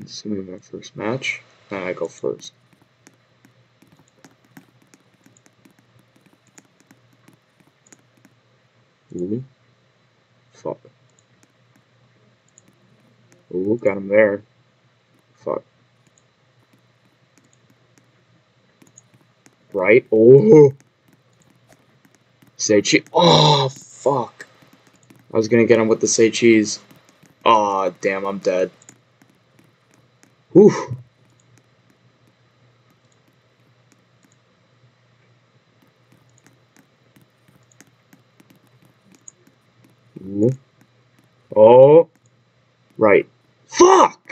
This is going to be my first match, and I go first. Ooh. Fuck. Ooh, got him there. Fuck. Right? Oh! Say cheese. Oh, fuck. I was gonna get him with the say cheese. Aw, oh, damn, I'm dead. Whew. Ooh. Oh. Right. Fuck!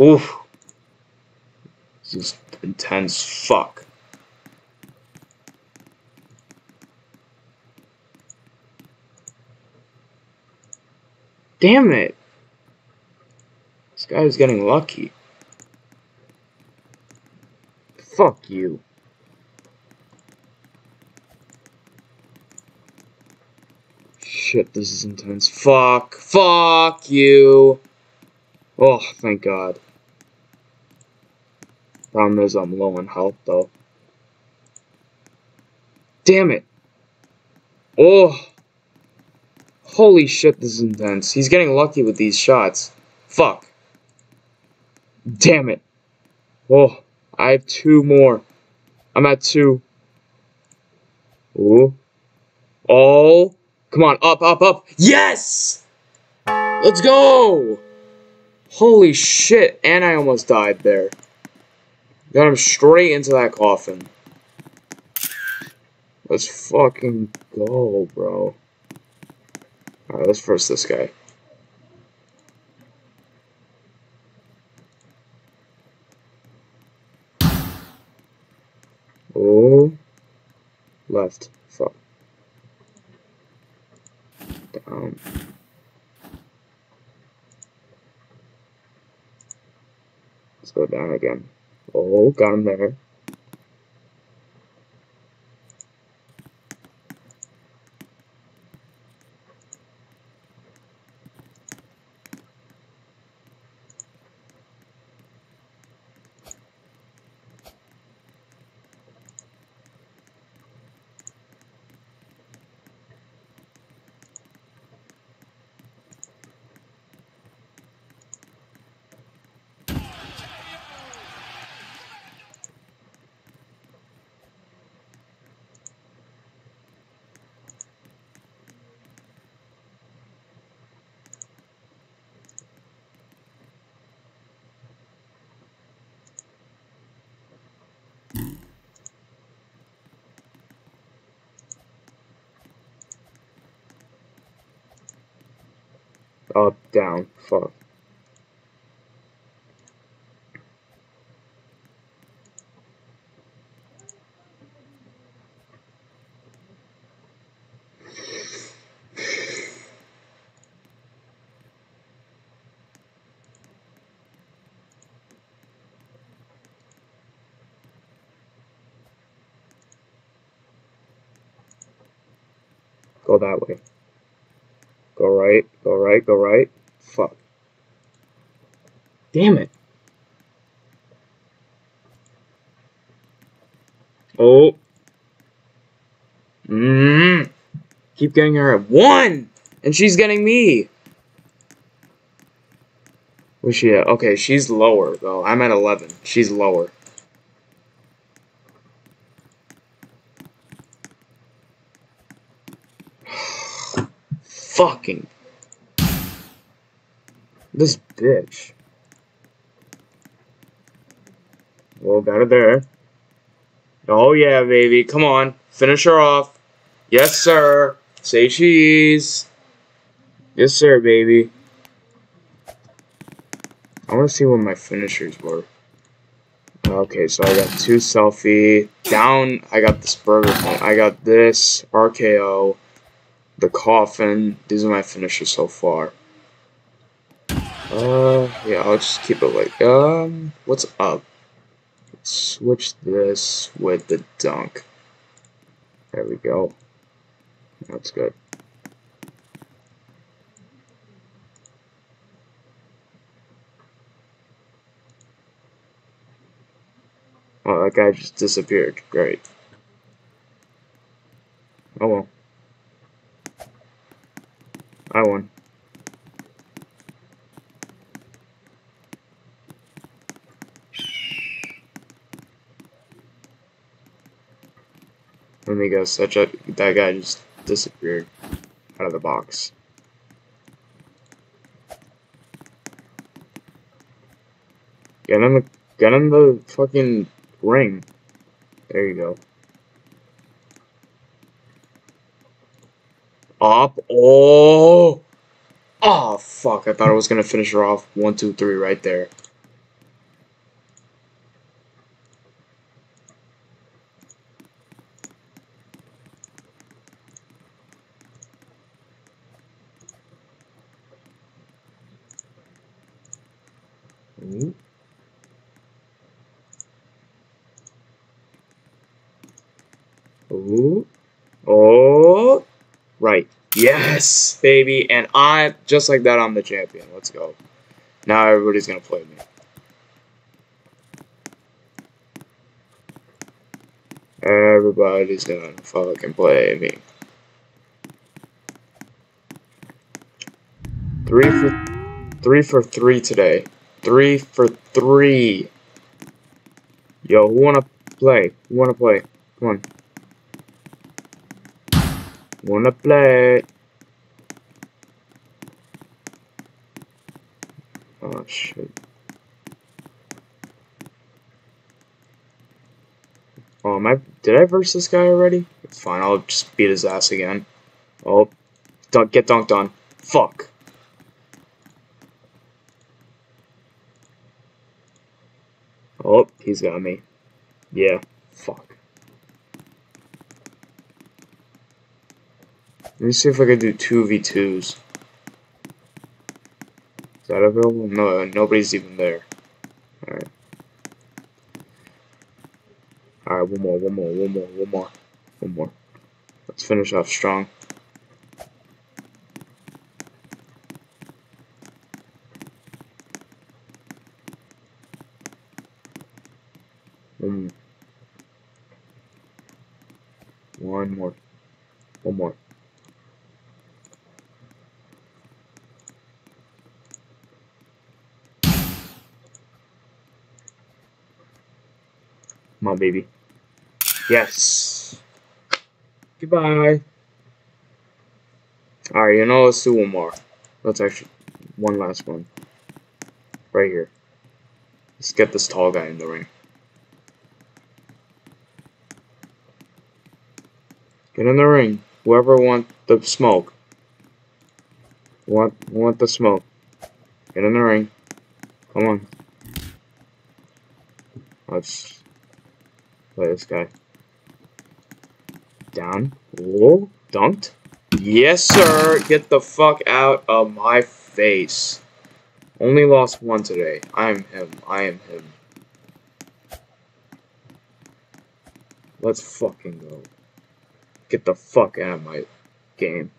Oof. This is intense. Fuck. Damn it. This guy is getting lucky. Fuck you. Shit, this is intense. Fuck. Fuck you. Oh, thank God. Problem is I'm low on health though. Damn it. Oh. Holy shit, this is intense. He's getting lucky with these shots. Fuck. Damn it. Oh, I have two more. I'm at two. Ooh. Oh. Come on, up, up, up. Yes! Let's go! Holy shit, and I almost died there. Got him straight into that coffin. Let's fucking go, bro. Alright, let's first this guy. Oh. Left. Fuck. Down. Let's go down again. Oh, got him there. Up, down, fuck. Go that way. Go right, go right, go right. Fuck. Damn it. Oh. Keep getting her at one! And she's getting me! Where's she at? Okay, she's lower, though. I'm at 11. She's lower. Fucking this bitch. Well, got her there. Oh yeah, baby. Come on. Finish her off. Yes, sir. Say cheese. Yes, sir, baby. I want to see what my finishers were. Okay, so I got two selfie. Down, I got this burger point. I got this RKO. The coffin. These are my finishes so far. Yeah, I'll just keep it like, what's up? Let's switch this with the dunk. There we go. That's good. Oh, that guy just disappeared. Great. Oh well. I won. Let me guess, that guy just disappeared out of the box. Get in the fucking ring. There you go. Up. Oh! Oh, fuck. I thought I was going to finish her off. 1, 2, 3 right there. Ooh. Ooh. Oh. Right. Yes, baby. And I, just like that, I'm the champion. Let's go. Now everybody's going to play me. Everybody's going to fucking play me. 3 for 3 today. 3 for 3. Yo, who wanna play? Who wanna play? Come on. Wanna play? Oh shit. Oh, did I verse this guy already? It's fine. I'll just beat his ass again. Oh, get dunked on. Fuck. Oh, he's got me. Yeah, fuck. Let me see if I can do 2v2s. Is that available? No, nobody's even there. Alright. Alright, one more. Let's finish off strong. One more. Come on, baby. Yes. Goodbye. Alright, you know, let's do one more. Let's actually, one last one. Right here. Let's get this tall guy in the ring. Get in the ring. Whoever wants the smoke. Want the smoke. Get in the ring. Come on. Let's play this guy. Down. Whoa. Dunked. Yes, sir. Get the fuck out of my face. Only lost one today. I am him. Let's fucking go. Get the fuck out of my game.